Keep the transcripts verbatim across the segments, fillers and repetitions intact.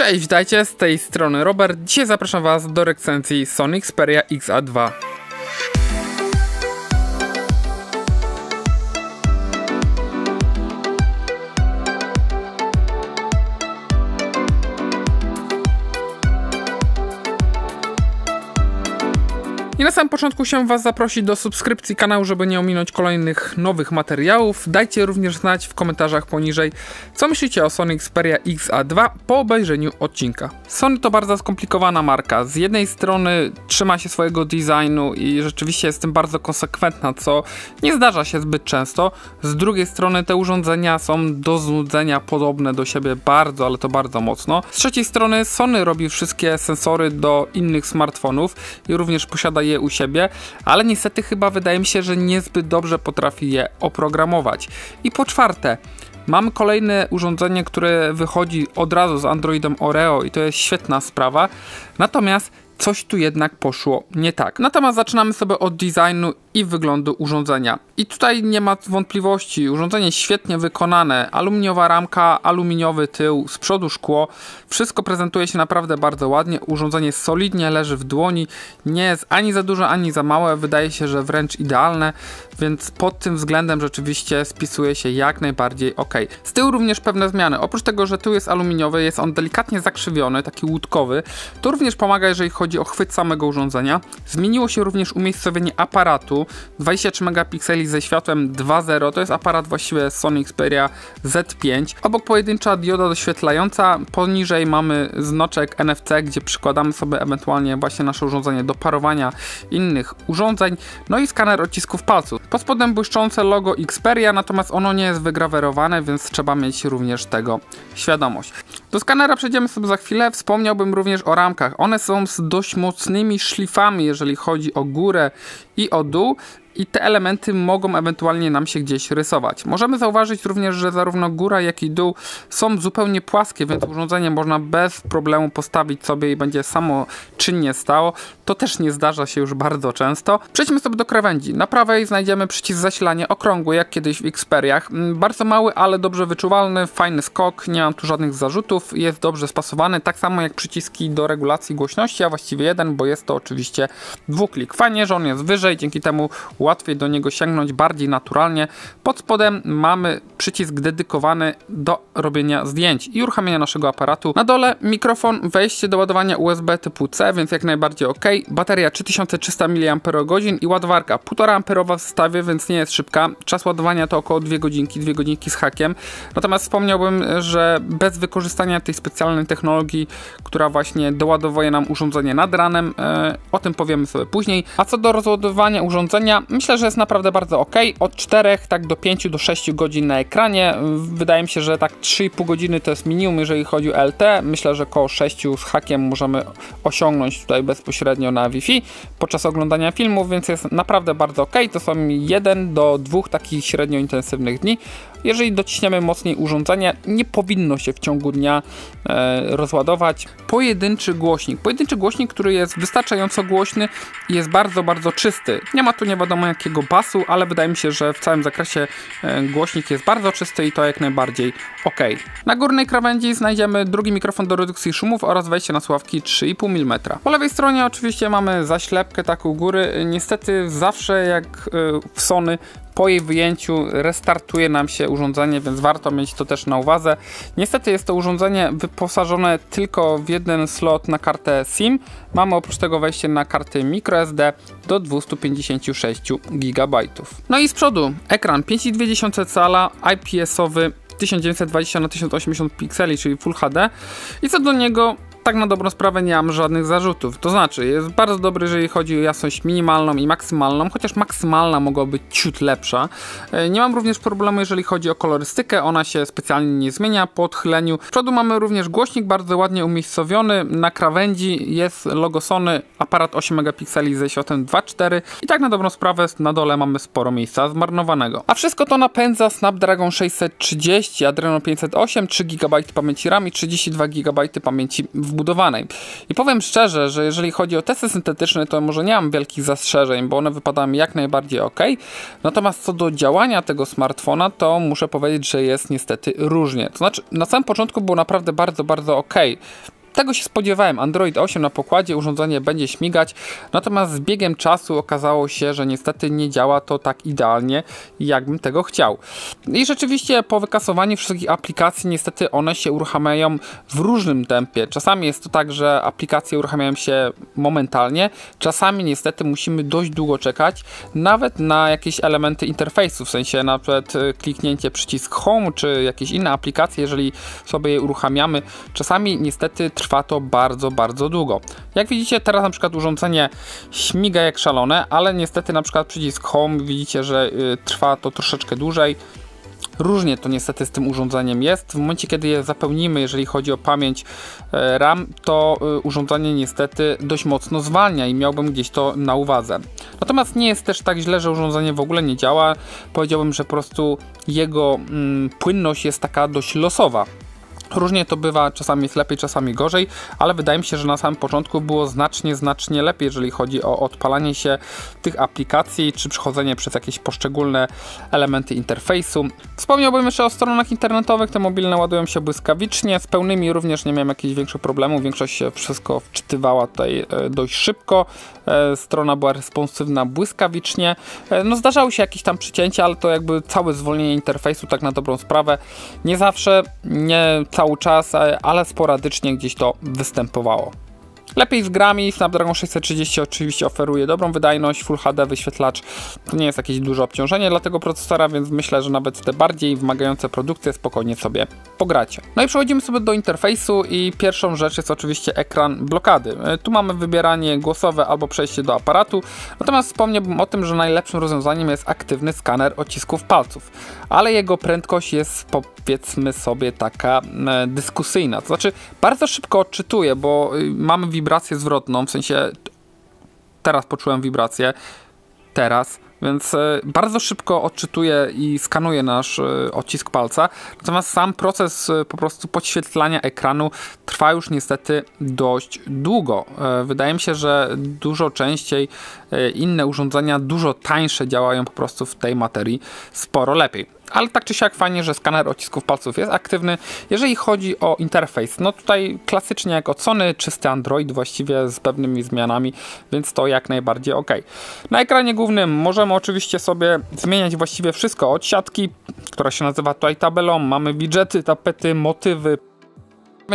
Cześć, witajcie, z tej strony Robert. Dzisiaj zapraszam Was do recenzji Sony Xperia X A dwa. I na samym początku chciałem Was zaprosić do subskrypcji kanału, żeby nie ominąć kolejnych nowych materiałów. Dajcie również znać w komentarzach poniżej, co myślicie o Sony Xperia X A dwa po obejrzeniu odcinka. Sony to bardzo skomplikowana marka. Z jednej strony trzyma się swojego designu i rzeczywiście jest tym bardzo konsekwentna, co nie zdarza się zbyt często. Z drugiej strony te urządzenia są do znudzenia podobne do siebie bardzo, ale to bardzo mocno. Z trzeciej strony Sony robi wszystkie sensory do innych smartfonów i również posiada je je u siebie, ale niestety chyba wydaje mi się, że niezbyt dobrze potrafi je oprogramować. I po czwarte, mamy kolejne urządzenie, które wychodzi od razu z Androidem Oreo i to jest świetna sprawa, natomiast coś tu jednak poszło nie tak. Natomiast zaczynamy sobie od designu i wyglądu urządzenia. I tutaj nie ma wątpliwości, urządzenie świetnie wykonane, aluminiowa ramka, aluminiowy tył, z przodu szkło, wszystko prezentuje się naprawdę bardzo ładnie, urządzenie solidnie leży w dłoni, nie jest ani za duże, ani za małe, wydaje się, że wręcz idealne, więc pod tym względem rzeczywiście spisuje się jak najbardziej ok. Z tyłu również pewne zmiany, oprócz tego, że tył jest aluminiowy, jest on delikatnie zakrzywiony, taki łódkowy, to również pomaga, jeżeli chodzi o chwyt samego urządzenia. Zmieniło się również umiejscowienie aparatu, dwadzieścia trzy megapikseli ze światłem dwa zero, to jest aparat właściwie Sony Xperia Z pięć. Obok pojedyncza dioda doświetlająca, poniżej mamy znaczek N F C, gdzie przykładamy sobie ewentualnie właśnie nasze urządzenie do parowania innych urządzeń, no i skaner odcisków palców. Pod spodem błyszczące logo Xperia, natomiast ono nie jest wygrawerowane, więc trzeba mieć również tego świadomość. Do skanera przejdziemy sobie za chwilę, wspomniałbym również o ramkach. One są z dość mocnymi szlifami, jeżeli chodzi o górę i o dół. I te elementy mogą ewentualnie nam się gdzieś rysować. Możemy zauważyć również, że zarówno góra, jak i dół są zupełnie płaskie, więc urządzenie można bez problemu postawić sobie i będzie samo czynnie stało. To też nie zdarza się już bardzo często. Przejdźmy sobie do krawędzi. Na prawej znajdziemy przycisk zasilania okrągły, jak kiedyś w Xperiach. Bardzo mały, ale dobrze wyczuwalny, fajny skok, nie mam tu żadnych zarzutów, jest dobrze spasowany, tak samo jak przyciski do regulacji głośności, a właściwie jeden, bo jest to oczywiście dwuklik. Fajnie, że on jest wyżej, dzięki temu łatwiej do niego sięgnąć, bardziej naturalnie. Pod spodem mamy przycisk dedykowany do robienia zdjęć i uruchamiania naszego aparatu. Na dole mikrofon, wejście do ładowania U S B typu C, więc jak najbardziej ok. Bateria trzy tysiące trzysta miliamperogodzin i ładowarka półtora ampera w zestawie, więc nie jest szybka. Czas ładowania to około dwie godzinki, dwie godzinki z hakiem. Natomiast wspomniałbym, że bez wykorzystania tej specjalnej technologii, która właśnie doładowuje nam urządzenie nad ranem, e, o tym powiemy sobie później. A co do rozładowania urządzenia, myślę, że jest naprawdę bardzo ok. Od czterech tak do pięciu do sześciu godzin na ekranie. Wydaje mi się, że tak trzy i pół godziny to jest minimum, jeżeli chodzi o L T E. Myślę, że koło sześciu z hakiem możemy osiągnąć tutaj bezpośrednio na Wi-Fi podczas oglądania filmów, więc jest naprawdę bardzo ok. To są jeden do dwóch takich średnio intensywnych dni. Jeżeli dociśniemy mocniej urządzenie, nie powinno się w ciągu dnia e, rozładować. Pojedynczy głośnik. Pojedynczy głośnik, który jest wystarczająco głośny i jest bardzo, bardzo czysty. Nie ma tu nie wiadomo jakiego basu, ale wydaje mi się, że w całym zakresie e, głośnik jest bardzo czysty i to jak najbardziej ok. Na górnej krawędzi znajdziemy drugi mikrofon do redukcji szumów oraz wejście na słuchawki trzy i pół milimetra. Po lewej stronie oczywiście mamy zaślepkę tak u góry. Niestety zawsze jak e, w Sony po jej wyjęciu restartuje nam się urządzenie, więc warto mieć to też na uwadze. Niestety jest to urządzenie wyposażone tylko w jeden slot na kartę SIM. Mamy oprócz tego wejście na karty microSD do dwieście pięćdziesiąt sześć gigabajtów. No i z przodu ekran pięć i dwie dziesiąte cala, I P S-owy, tysiąc dziewięćset dwadzieścia na tysiąc osiemdziesiąt pikseli, czyli Full H D. I co do niego, tak na dobrą sprawę nie mam żadnych zarzutów, to znaczy jest bardzo dobry, jeżeli chodzi o jasność minimalną i maksymalną, chociaż maksymalna mogła być ciut lepsza. Nie mam również problemu, jeżeli chodzi o kolorystykę, ona się specjalnie nie zmienia po odchyleniu. Z przodu mamy również głośnik bardzo ładnie umiejscowiony, na krawędzi jest logo Sony, aparat osiem megapikseli ze światłem dwa cztery i tak na dobrą sprawę na dole mamy sporo miejsca zmarnowanego. A wszystko to napędza Snapdragon sześćset trzydzieści, Adreno pięćset osiem, trzy gigabajty pamięci RAM i trzydzieści dwa gigabajty pamięci wbudowanej. rozbudowanej. I powiem szczerze, że jeżeli chodzi o testy syntetyczne, to może nie mam wielkich zastrzeżeń, bo one wypadają mi jak najbardziej ok. Natomiast co do działania tego smartfona, to muszę powiedzieć, że jest niestety różnie. To znaczy, na samym początku było naprawdę bardzo, bardzo ok. Tego się spodziewałem, Android osiem na pokładzie, urządzenie będzie śmigać, natomiast z biegiem czasu okazało się, że niestety nie działa to tak idealnie, jakbym tego chciał. I rzeczywiście po wykasowaniu wszystkich aplikacji niestety one się uruchamiają w różnym tempie. Czasami jest to tak, że aplikacje uruchamiają się momentalnie, czasami niestety musimy dość długo czekać, nawet na jakieś elementy interfejsu, w sensie na przykład kliknięcie przycisk Home, czy jakieś inne aplikacje, jeżeli sobie je uruchamiamy, czasami niestety trwa to bardzo, bardzo długo. Jak widzicie, teraz na przykład urządzenie śmiga jak szalone, ale niestety na przykład przycisk Home, widzicie, że y, trwa to troszeczkę dłużej. Różnie to niestety z tym urządzeniem jest. W momencie, kiedy je zapełnimy, jeżeli chodzi o pamięć RAM, to urządzenie niestety dość mocno zwalnia i miałbym gdzieś to na uwadze. Natomiast nie jest też tak źle, że urządzenie w ogóle nie działa. Powiedziałbym, że po prostu jego mm, płynność jest taka dość losowa. Różnie to bywa, czasami jest lepiej, czasami gorzej, ale wydaje mi się, że na samym początku było znacznie, znacznie lepiej, jeżeli chodzi o odpalanie się tych aplikacji, czy przechodzenie przez jakieś poszczególne elementy interfejsu. Wspomniałbym jeszcze o stronach internetowych, te mobilne ładują się błyskawicznie, z pełnymi również nie miałem jakichś większych problemów, większość się wszystko wczytywała tutaj dość szybko, strona była responsywna błyskawicznie, no zdarzały się jakieś tam przycięcia, ale to jakby całe zwolnienie interfejsu, tak na dobrą sprawę, nie zawsze, nie cały czas, ale sporadycznie gdzieś to występowało. Lepiej z grami, Snapdragon sześćset trzydzieści oczywiście oferuje dobrą wydajność, Full H D wyświetlacz to nie jest jakieś duże obciążenie dla tego procesora, więc myślę, że nawet te bardziej wymagające produkcje spokojnie sobie pogracie. No i przechodzimy sobie do interfejsu i pierwszą rzecz jest oczywiście ekran blokady. Tu mamy wybieranie głosowe albo przejście do aparatu, natomiast wspomniałbym o tym, że najlepszym rozwiązaniem jest aktywny skaner odcisków palców, ale jego prędkość jest powiedzmy sobie taka dyskusyjna, to znaczy bardzo szybko odczytuje, bo mamy wibrację zwrotną, w sensie teraz poczułem wibrację, teraz, więc bardzo szybko odczytuje i skanuje nasz odcisk palca, natomiast sam proces po prostu podświetlania ekranu trwa już niestety dość długo. Wydaje mi się, że dużo częściej inne urządzenia, dużo tańsze działają po prostu w tej materii sporo lepiej. Ale tak czy siak fajnie, że skaner odcisków palców jest aktywny. Jeżeli chodzi o interfejs, no tutaj klasycznie jak od Sony, czysty Android właściwie z pewnymi zmianami, więc to jak najbardziej ok. Na ekranie głównym możemy oczywiście sobie zmieniać właściwie wszystko, od siatki, która się nazywa tutaj tabelą, mamy widżety, tapety, motywy.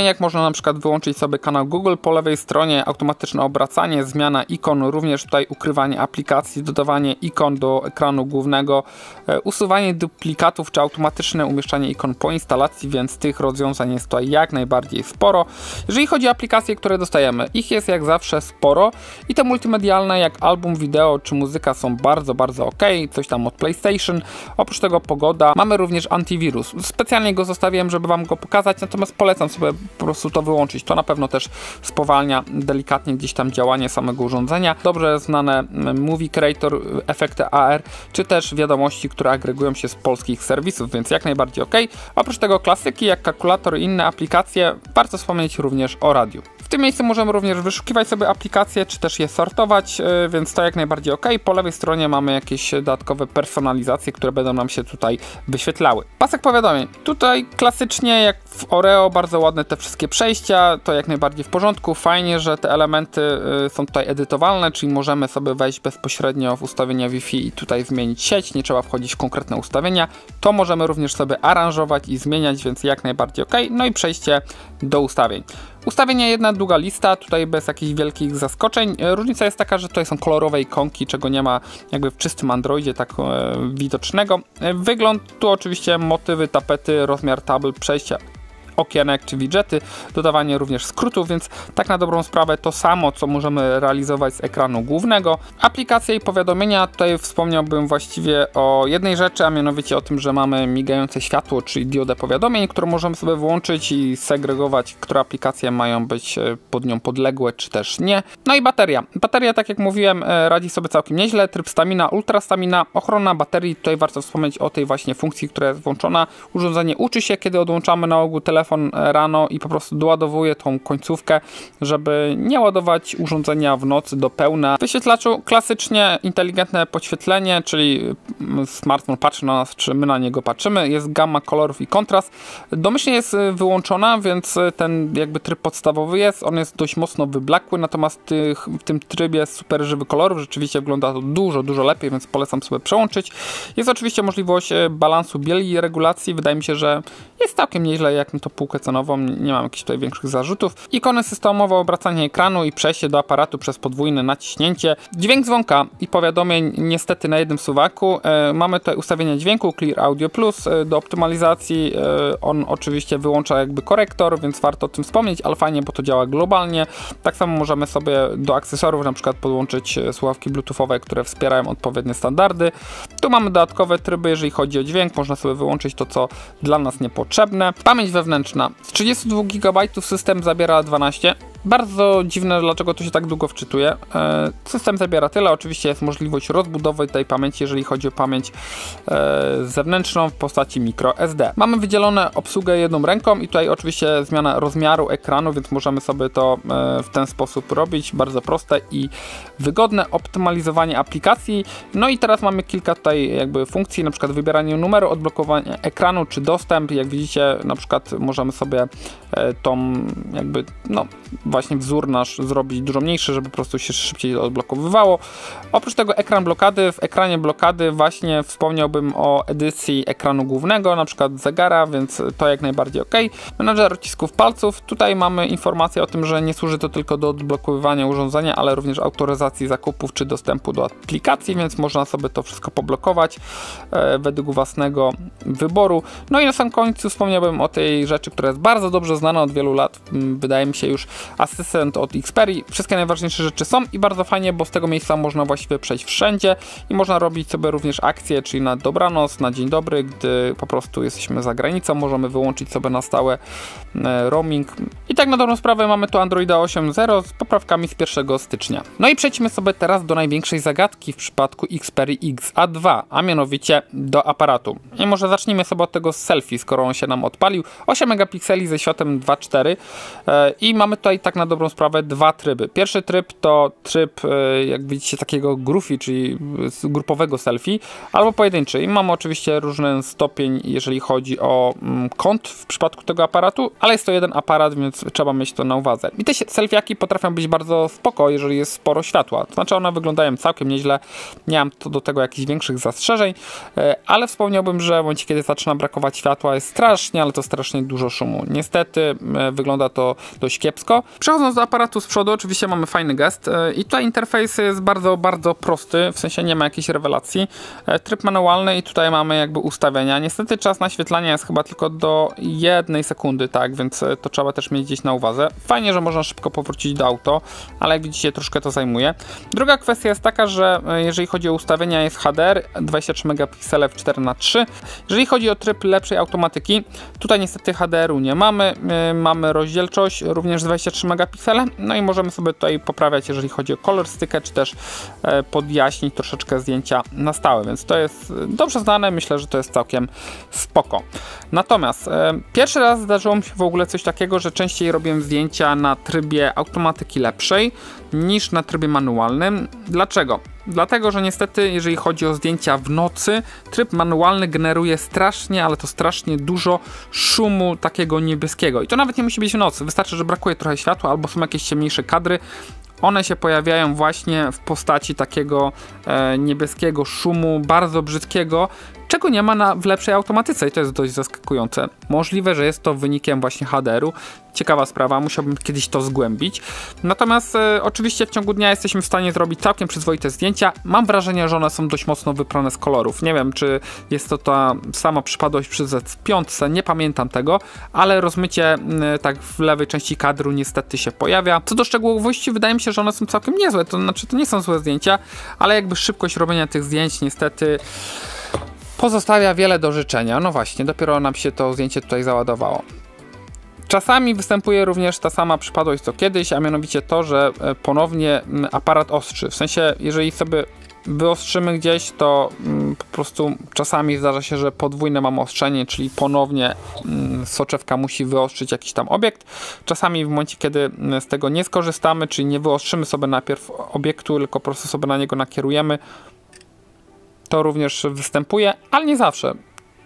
Jak można na przykład wyłączyć sobie kanał Google po lewej stronie, automatyczne obracanie, zmiana ikon, również tutaj ukrywanie aplikacji, dodawanie ikon do ekranu głównego, usuwanie duplikatów czy automatyczne umieszczanie ikon po instalacji, więc tych rozwiązań jest tutaj jak najbardziej sporo. Jeżeli chodzi o aplikacje, które dostajemy, ich jest jak zawsze sporo i te multimedialne jak album, wideo czy muzyka są bardzo, bardzo ok, coś tam od PlayStation, oprócz tego pogoda, mamy również antywirus, specjalnie go zostawiłem, żeby wam go pokazać, natomiast polecam sobie po prostu to wyłączyć. To na pewno też spowalnia delikatnie gdzieś tam działanie samego urządzenia. Dobrze znane Movie Creator, efekty A R, czy też wiadomości, które agregują się z polskich serwisów, więc jak najbardziej ok. Oprócz tego klasyki, jak kalkulator i inne aplikacje, warto wspomnieć również o radiu. W tym miejscu możemy również wyszukiwać sobie aplikacje, czy też je sortować, więc to jak najbardziej ok. Po lewej stronie mamy jakieś dodatkowe personalizacje, które będą nam się tutaj wyświetlały. Pasek powiadomień. Tutaj klasycznie, jak w Oreo, bardzo ładne te wszystkie przejścia, to jak najbardziej w porządku. Fajnie, że te elementy są tutaj edytowalne, czyli możemy sobie wejść bezpośrednio w ustawienia Wi-Fi i tutaj zmienić sieć, nie trzeba wchodzić w konkretne ustawienia. To możemy również sobie aranżować i zmieniać, więc jak najbardziej ok. No i przejście do ustawień. Ustawienia jedna długa lista, tutaj bez jakichś wielkich zaskoczeń. Różnica jest taka, że tutaj są kolorowe ikonki, czego nie ma jakby w czystym Androidzie tak e, widocznego. Wygląd, tu oczywiście motywy, tapety, rozmiar tabel, przejścia okienek czy widżety, dodawanie również skrótów, więc tak na dobrą sprawę to samo, co możemy realizować z ekranu głównego. Aplikacje i powiadomienia, tutaj wspomniałbym właściwie o jednej rzeczy, a mianowicie o tym, że mamy migające światło, czyli diodę powiadomień, którą możemy sobie włączyć i segregować, które aplikacje mają być pod nią podległe, czy też nie. No i bateria. Bateria, tak jak mówiłem, radzi sobie całkiem nieźle. Tryb stamina, ultrastamina, ochrona baterii, tutaj warto wspomnieć o tej właśnie funkcji, która jest włączona. Urządzenie uczy się, kiedy odłączamy na ogół telefon, telefon rano i po prostu doładowuję tą końcówkę, żeby nie ładować urządzenia w nocy do pełna. W wyświetlaczu klasycznie inteligentne podświetlenie, czyli smartfon patrzy na nas, czy my na niego patrzymy. Jest gamma kolorów i kontrast. Domyślnie jest wyłączona, więc ten jakby tryb podstawowy jest. On jest dość mocno wyblakły, natomiast tych, w tym trybie super żywy kolorów rzeczywiście wygląda to dużo, dużo lepiej, więc polecam sobie przełączyć. Jest oczywiście możliwość balansu bieli i regulacji. Wydaje mi się, że jest całkiem nieźle jak na to półkę cenową. Nie mam jakichś tutaj większych zarzutów. Ikony systemowe, obracanie ekranu i przejście do aparatu przez podwójne naciśnięcie. Dźwięk dzwonka i powiadomień niestety na jednym suwaku. E, mamy tutaj ustawienia dźwięku Clear Audio Plus e, do optymalizacji. E, on oczywiście wyłącza jakby korektor, więc warto o tym wspomnieć, ale fajnie, bo to działa globalnie. Tak samo możemy sobie do akcesorów na przykład podłączyć słuchawki bluetoothowe, które wspierają odpowiednie standardy. Tu mamy dodatkowe tryby, jeżeli chodzi o dźwięk. Można sobie wyłączyć to, co dla nas niepotrzebne. Pamięć wewnętrzna. Z trzydziestu dwóch gigabajtów system zabiera dwanaście. Bardzo dziwne, dlaczego to się tak długo wczytuje. System zabiera tyle. Oczywiście jest możliwość rozbudowy tej pamięci, jeżeli chodzi o pamięć zewnętrzną w postaci microSD. Mamy wydzielone obsługę jedną ręką i tutaj oczywiście zmiana rozmiaru ekranu, więc możemy sobie to w ten sposób robić. Bardzo proste i wygodne optymalizowanie aplikacji. No i teraz mamy kilka tutaj jakby funkcji, na przykład wybieranie numeru, odblokowanie ekranu czy dostęp. Jak widzicie, na przykład możemy sobie tą jakby, no, właśnie wzór nasz zrobić dużo mniejszy, żeby po prostu się szybciej odblokowywało. Oprócz tego ekran blokady. W ekranie blokady właśnie wspomniałbym o edycji ekranu głównego, na przykład zegara, więc to jak najbardziej ok. Menadżer odcisków palców. Tutaj mamy informację o tym, że nie służy to tylko do odblokowywania urządzenia, ale również autoryzacji zakupów czy dostępu do aplikacji, więc można sobie to wszystko poblokować e, według własnego wyboru. No i na sam końcu wspomniałbym o tej rzeczy, która jest bardzo dobrze znana od wielu lat. Wydaje mi się już asystent od Xperii. Wszystkie najważniejsze rzeczy są i bardzo fajnie, bo z tego miejsca można właściwie przejść wszędzie i można robić sobie również akcje, czyli na dobranoc, na dzień dobry, gdy po prostu jesteśmy za granicą, możemy wyłączyć sobie na stałe roaming. I tak na dobrą sprawę mamy tu Androida osiem zero z poprawkami z pierwszego stycznia. No i przejdźmy sobie teraz do największej zagadki w przypadku Xperii X A dwa, a mianowicie do aparatu. I może zacznijmy sobie od tego selfie, skoro on się nam odpalił. osiem megapikseli ze światłem dwa cztery i mamy tutaj tak na dobrą sprawę dwa tryby. Pierwszy tryb to tryb, jak widzicie, takiego groupie, czyli grupowego selfie, albo pojedynczy. I mamy oczywiście różny stopień, jeżeli chodzi o kąt w przypadku tego aparatu, ale jest to jeden aparat, więc trzeba mieć to na uwadze. I te selfiaki potrafią być bardzo spoko, jeżeli jest sporo światła. To znaczy one wyglądają całkiem nieźle. Nie mam do tego jakichś większych zastrzeżeń, ale wspomniałbym, że w momencie, kiedy zaczyna brakować światła, jest strasznie, ale to strasznie dużo szumu. Niestety wygląda to dość kiepsko. Przechodząc do aparatu z przodu, oczywiście mamy fajny gest i tutaj interfejs jest bardzo, bardzo prosty, w sensie nie ma jakiejś rewelacji. Tryb manualny i tutaj mamy jakby ustawienia. Niestety czas naświetlania jest chyba tylko do jednej sekundy, tak, więc to trzeba też mieć gdzieś na uwadze. Fajnie, że można szybko powrócić do auto, ale jak widzicie, troszkę to zajmuje. Druga kwestia jest taka, że jeżeli chodzi o ustawienia, jest H D R dwadzieścia trzy megapiksele w cztery na trzy. Jeżeli chodzi o tryb lepszej automatyki, tutaj niestety H D R-u nie mamy. Mamy rozdzielczość również dwadzieścia trzy megapiksele, no i możemy sobie tutaj poprawiać, jeżeli chodzi o kolorystykę, czy też podjaśnić troszeczkę zdjęcia na stałe, więc to jest dobrze znane, myślę, że to jest całkiem spoko. Natomiast e, pierwszy raz zdarzyło mi się w ogóle coś takiego, że częściej robiłem zdjęcia na trybie automatyki lepszej niż na trybie manualnym. Dlaczego? Dlatego, że niestety, jeżeli chodzi o zdjęcia w nocy, tryb manualny generuje strasznie, ale to strasznie dużo szumu takiego niebieskiego. I to nawet nie musi być w nocy. Wystarczy, że brakuje trochę światła albo są jakieś ciemniejsze kadry. One się pojawiają właśnie w postaci takiego e, niebieskiego szumu, bardzo brzydkiego, czego nie ma na, w lepszej automatyce i to jest dość zaskakujące. Możliwe, że jest to wynikiem właśnie H D R-u. Ciekawa sprawa, musiałbym kiedyś to zgłębić. Natomiast e, oczywiście w ciągu dnia jesteśmy w stanie zrobić całkiem przyzwoite zdjęcia. Mam wrażenie, że one są dość mocno wyprane z kolorów. Nie wiem, czy jest to ta sama przypadłość przy Z pięć, nie pamiętam tego, ale rozmycie e, tak w lewej części kadru niestety się pojawia. Co do szczegółowości, wydaje mi się, że one są całkiem niezłe. To znaczy, to nie są złe zdjęcia, ale jakby szybkość robienia tych zdjęć niestety pozostawia wiele do życzenia. No właśnie, dopiero nam się to zdjęcie tutaj załadowało. Czasami występuje również ta sama przypadłość co kiedyś, a mianowicie to, że ponownie aparat ostrzy. W sensie, jeżeli sobie wyostrzymy gdzieś, to po prostu czasami zdarza się, że podwójne mam ostrzenie, czyli ponownie soczewka musi wyostrzyć jakiś tam obiekt. Czasami w momencie, kiedy z tego nie skorzystamy, czyli nie wyostrzymy sobie najpierw obiektu, tylko po prostu sobie na niego nakierujemy, to również występuje, ale nie zawsze.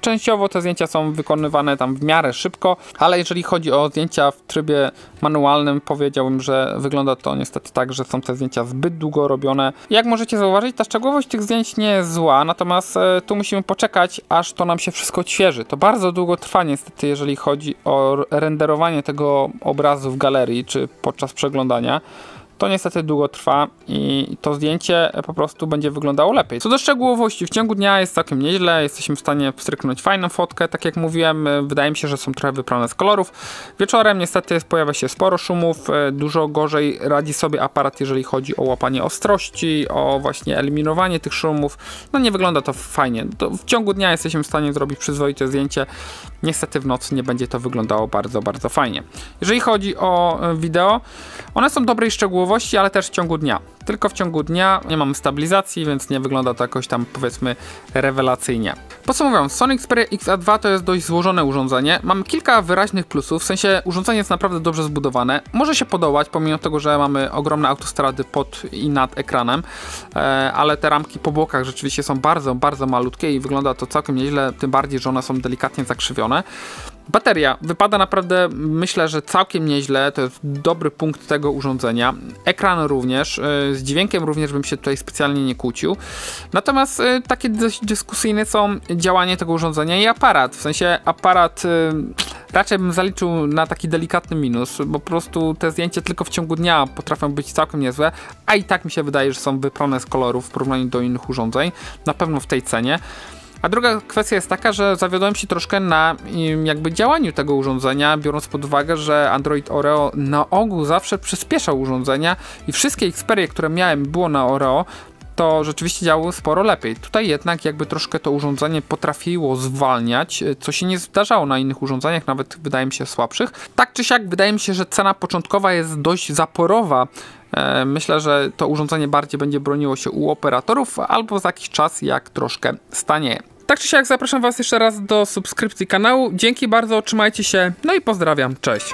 Częściowo te zdjęcia są wykonywane tam w miarę szybko, ale jeżeli chodzi o zdjęcia w trybie manualnym, powiedziałbym, że wygląda to niestety tak, że są te zdjęcia zbyt długo robione. Jak możecie zauważyć, ta szczegółowość tych zdjęć nie jest zła, natomiast tu musimy poczekać, aż to nam się wszystko odświeży. To bardzo długo trwa niestety, jeżeli chodzi o renderowanie tego obrazu w galerii czy podczas przeglądania. To niestety długo trwa i to zdjęcie po prostu będzie wyglądało lepiej. Co do szczegółowości, w ciągu dnia jest całkiem nieźle, jesteśmy w stanie wstryknąć fajną fotkę, tak jak mówiłem, wydaje mi się, że są trochę wyprane z kolorów. Wieczorem niestety pojawia się sporo szumów, dużo gorzej radzi sobie aparat, jeżeli chodzi o łapanie ostrości, o właśnie eliminowanie tych szumów. No nie wygląda to fajnie. W ciągu dnia jesteśmy w stanie zrobić przyzwoite zdjęcie, niestety w nocy nie będzie to wyglądało bardzo, bardzo fajnie. Jeżeli chodzi o wideo, one są dobrej szczegółowości, ale też w ciągu dnia. Tylko w ciągu dnia nie mamy stabilizacji, więc nie wygląda to jakoś tam, powiedzmy, rewelacyjnie. Podsumowując, Sony Xperia X A dwa to jest dość złożone urządzenie. Mamy kilka wyraźnych plusów, w sensie urządzenie jest naprawdę dobrze zbudowane. Może się podobać, pomimo tego, że mamy ogromne autostrady pod i nad ekranem, ale te ramki po bokach rzeczywiście są bardzo, bardzo malutkie i wygląda to całkiem nieźle, tym bardziej, że one są delikatnie zakrzywione. Bateria wypada naprawdę, myślę, że całkiem nieźle, to jest dobry punkt tego urządzenia. Ekran również, z dźwiękiem również bym się tutaj specjalnie nie kłócił. Natomiast takie dość dyskusyjne są działanie tego urządzenia i aparat, w sensie aparat raczej bym zaliczył na taki delikatny minus, bo po prostu te zdjęcia tylko w ciągu dnia potrafią być całkiem niezłe, a i tak mi się wydaje, że są wyprane z kolorów w porównaniu do innych urządzeń, na pewno w tej cenie. A druga kwestia jest taka, że zawiodłem się troszkę na jakby działaniu tego urządzenia, biorąc pod uwagę, że Android Oreo na ogół zawsze przyspieszał urządzenia i wszystkie Xperie, które miałem, było na Oreo, to rzeczywiście działało sporo lepiej. Tutaj jednak jakby troszkę to urządzenie potrafiło zwalniać, co się nie zdarzało na innych urządzeniach, nawet wydaje mi się słabszych. Tak czy siak wydaje mi się, że cena początkowa jest dość zaporowa. Myślę, że to urządzenie bardziej będzie broniło się u operatorów albo za jakiś czas, jak troszkę stanieje. Tak czy siak zapraszam Was jeszcze raz do subskrypcji kanału. Dzięki bardzo, trzymajcie się, no i pozdrawiam, cześć!